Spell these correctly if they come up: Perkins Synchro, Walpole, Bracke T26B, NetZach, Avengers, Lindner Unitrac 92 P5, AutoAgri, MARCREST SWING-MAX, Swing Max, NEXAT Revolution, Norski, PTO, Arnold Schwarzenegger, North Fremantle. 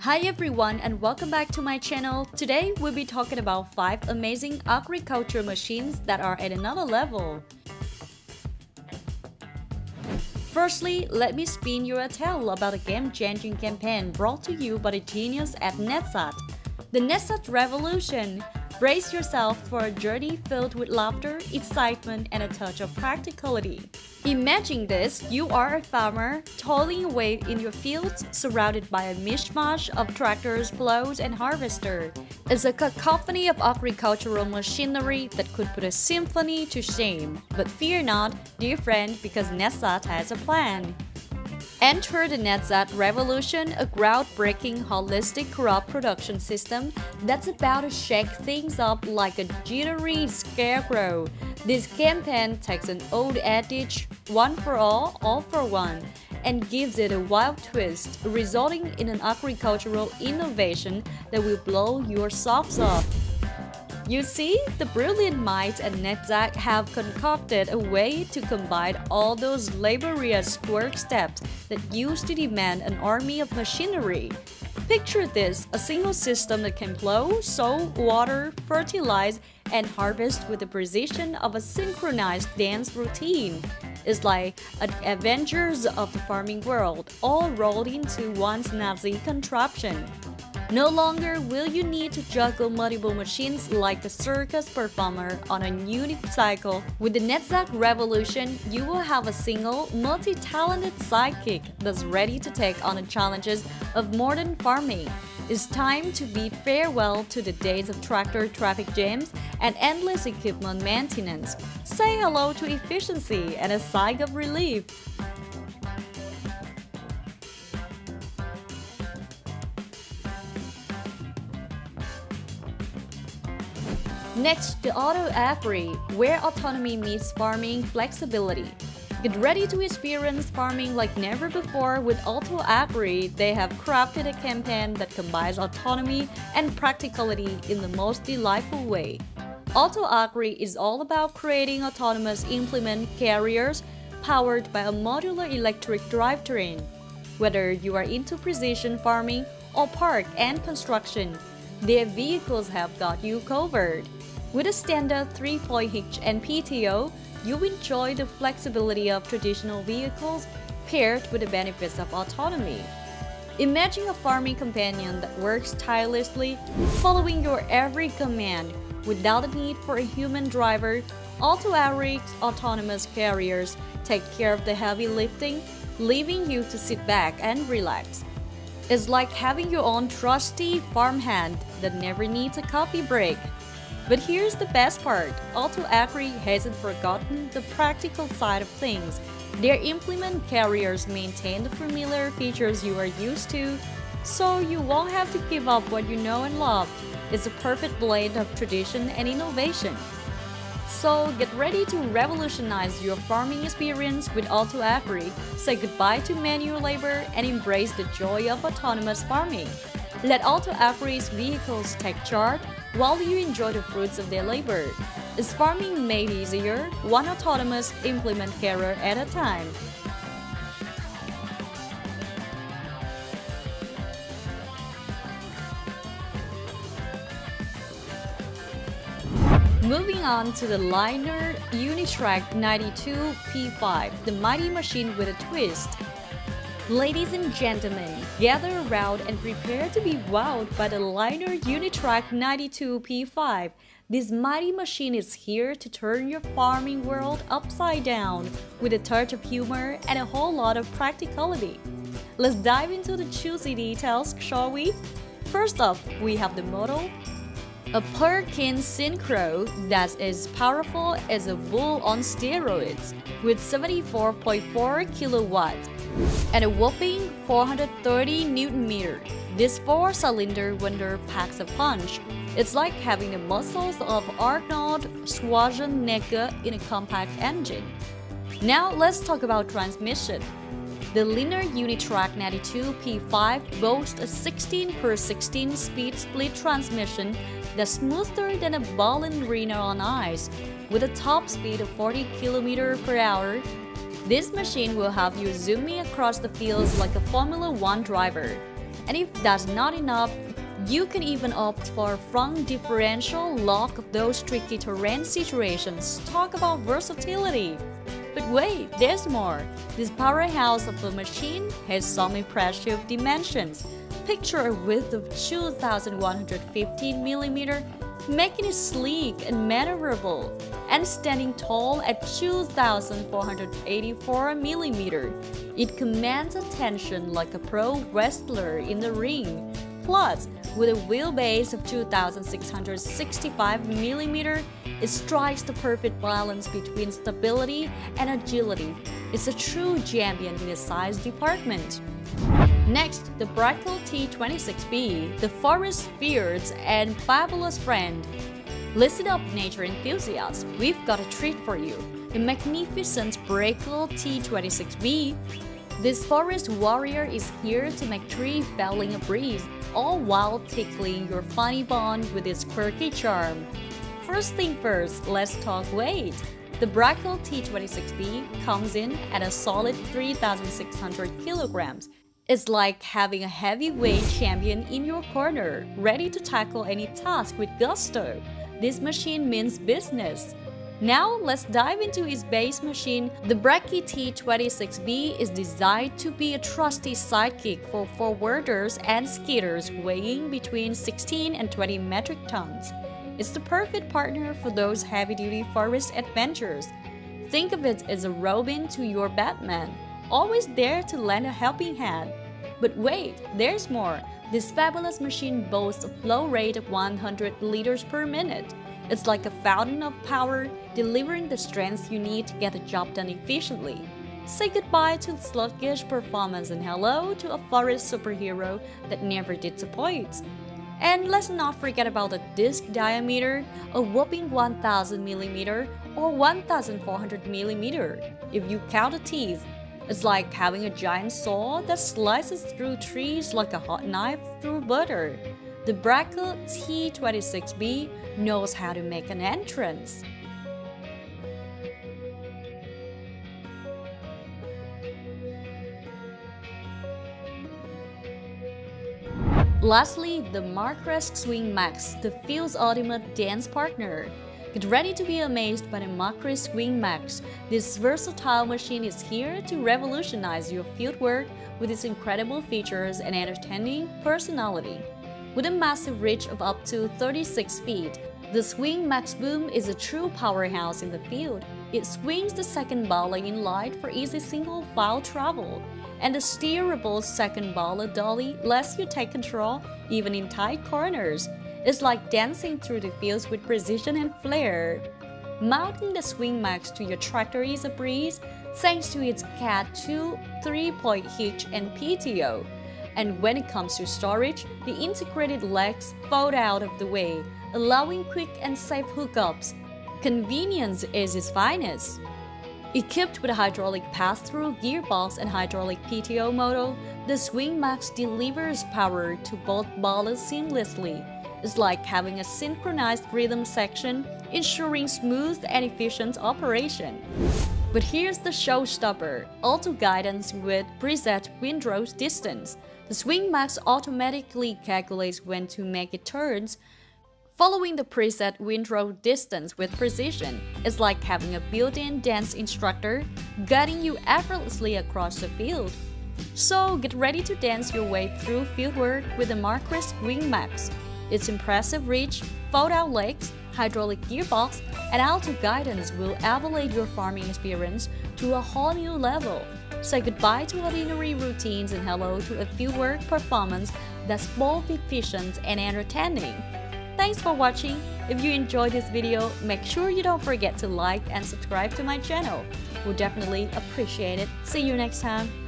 Hi everyone and welcome back to my channel. Today we'll be talking about 5 amazing agriculture machines that are at another level. Firstly, let me spin your tale about a game-changing campaign brought to you by the genius at NetZach, the NEXAT Revolution. Brace yourself for a journey filled with laughter, excitement, and a touch of practicality. Imagine this, you are a farmer, toiling away in your fields, surrounded by a mishmash of tractors, plows, and harvesters. It's a cacophony of agricultural machinery that could put a symphony to shame. But fear not, dear friend, because NEXAT has a plan. Enter the NEXAT Revolution, a groundbreaking holistic crop production system that's about to shake things up like a jittery scarecrow. This campaign takes an old adage, one for all for one, and gives it a wild twist, resulting in an agricultural innovation that will blow your socks off. You see, the brilliant minds at NetZach have concocted a way to combine all those laborious work steps that used to demand an army of machinery. Picture this, a single system that can plow, sow, water, fertilize, and harvest with the precision of a synchronized dance routine. It's like an Avengers of the farming world, all rolled into one snazzy contraption. No longer will you need to juggle multiple machines like the circus performer on a unicycle. With the NEXAT Revolution, you will have a single, multi-talented sidekick that's ready to take on the challenges of modern farming. It's time to bid farewell to the days of tractor traffic jams and endless equipment maintenance. Say hello to efficiency and a sigh of relief. Next, the AutoAgri, where autonomy meets farming flexibility. Get ready to experience farming like never before with AutoAgri. They have crafted a campaign that combines autonomy and practicality in the most delightful way. AutoAgri is all about creating autonomous implement carriers powered by a modular electric drivetrain. Whether you are into precision farming or park and construction, their vehicles have got you covered. With a standard 3-point hitch and PTO, you enjoy the flexibility of traditional vehicles paired with the benefits of autonomy. Imagine a farming companion that works tirelessly, following your every command. Without the need for a human driver, AutoAgri's autonomous carriers take care of the heavy lifting, leaving you to sit back and relax. It's like having your own trusty farmhand that never needs a coffee break. But here's the best part, AutoAgri hasn't forgotten the practical side of things. Their implement carriers maintain the familiar features you are used to, so you won't have to give up what you know and love. It's a perfect blend of tradition and innovation. So get ready to revolutionize your farming experience with AutoAgri, say goodbye to manual labor, and embrace the joy of autonomous farming. Let AutoAgri's vehicles take charge while you enjoy the fruits of their labor. Is farming made easier, one autonomous implement carrier at a time. Moving on to the Lindner Unitrac 92 P5, the mighty machine with a twist. Ladies and gentlemen, gather around and prepare to be wowed by the Lindner Unitrac 92 P5. This mighty machine is here to turn your farming world upside down with a touch of humor and a whole lot of practicality. Let's dive into the juicy details, shall we? First up, we have the model, a Perkins Synchro that's as powerful as a bull on steroids with 74.4 kilowatts and a whopping 430 Nm. This 4-cylinder wonder packs a punch. It's like having the muscles of Arnold Schwarzenegger in a compact engine. Now let's talk about transmission. The Lindner Unitrac 92 P5 boasts a 16/16 speed split transmission that's smoother than a balloon Reno on ice. With a top speed of 40 km/h, this machine will have you zooming across the fields like a Formula 1 driver. And if that's not enough, you can even opt for front differential lock of those tricky terrain situations. Talk about versatility! But wait, there's more! This powerhouse of a machine has some impressive dimensions. Picture a width of 2,115 mm, making it sleek and maneuverable, and standing tall at 2,484 mm. It commands attention like a pro wrestler in the ring. Plus, with a wheelbase of 2,665 mm, it strikes the perfect balance between stability and agility. It's a true champion in its size department. Next, the Bracke T26B, the forest beard's and fabulous friend. Listen up, nature enthusiasts, we've got a treat for you. The magnificent Bracke T26B. This forest warrior is here to make tree felling a breeze, all while tickling your funny bone with its quirky charm. First thing first, let's talk weight. The Bracke T26B comes in at a solid 3,600 kilograms. It's like having a heavyweight champion in your corner, ready to tackle any task with gusto. This machine means business. Now let's dive into its base machine. The Bracke T26B is designed to be a trusty sidekick for forwarders and skidders weighing between 16 and 20 metric tons. It's the perfect partner for those heavy-duty forest adventures. Think of it as a Robin to your Batman, always there to lend a helping hand. But wait, there's more. This fabulous machine boasts a flow rate of 100 liters per minute. It's like a fountain of power, delivering the strength you need to get the job done efficiently. Say goodbye to sluggish performance and hello to a forest superhero that never disappoints. And let's not forget about the disc diameter, a whopping 1,000 mm or 1,400 mm if you count the teeth. It's like having a giant saw that slices through trees like a hot knife through butter. The Bracke T26B knows how to make an entrance. Lastly, the MARCREST SWING-MAX, the field's ultimate dance partner. Get ready to be amazed by the MARCREST SWING-MAX. This versatile machine is here to revolutionize your fieldwork with its incredible features and entertaining personality. With a massive reach of up to 36 feet, the Swing Max boom is a true powerhouse in the field. It swings the second baller in light for easy single file travel, and the steerable second baller dolly lets you take control even in tight corners. It's like dancing through the fields with precision and flair. Mounting the Swing Max to your tractor is a breeze thanks to its Cat 2 3-point hitch and PTO. And when it comes to storage, the integrated legs fold out of the way, allowing quick and safe hookups. Convenience is its finest. Equipped with a hydraulic pass-through gearbox and hydraulic PTO motor, the Swing Max delivers power to both ballers seamlessly. It's like having a synchronized rhythm section, ensuring smooth and efficient operation. But here's the showstopper, auto guidance with preset windrow distance. The Swing Max automatically calculates when to make its turns, following the preset windrow distance with precision. It's like having a built-in dance instructor guiding you effortlessly across the field. So get ready to dance your way through fieldwork with the MARCREST SWING-MAX. Its impressive reach, fold-out legs, hydraulic gearbox, and auto guidance will elevate your farming experience to a whole new level. Say goodbye to ordinary routines and hello to a fieldwork performance that's both efficient and entertaining. Thanks for watching. If you enjoyed this video, make sure you don't forget to like and subscribe to my channel. We'll definitely appreciate it. See you next time.